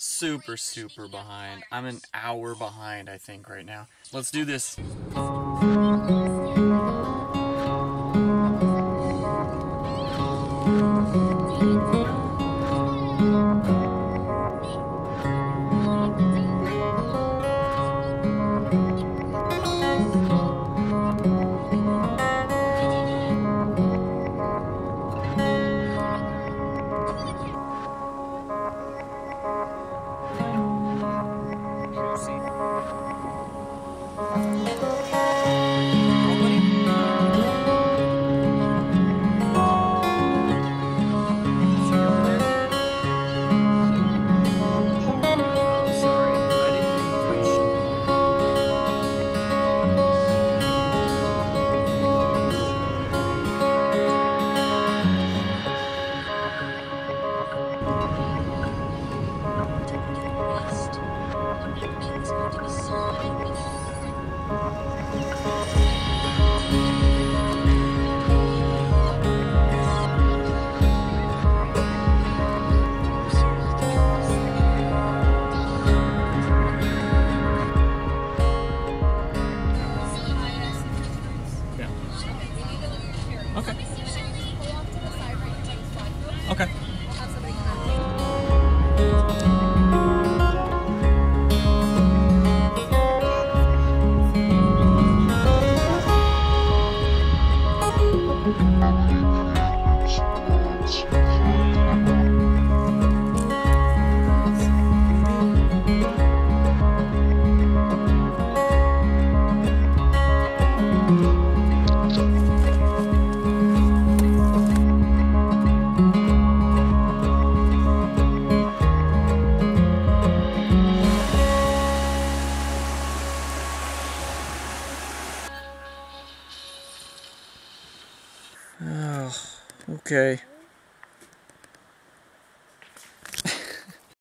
super, super behind. I'm an hour behind, I think, right now. Let's do this. Okay.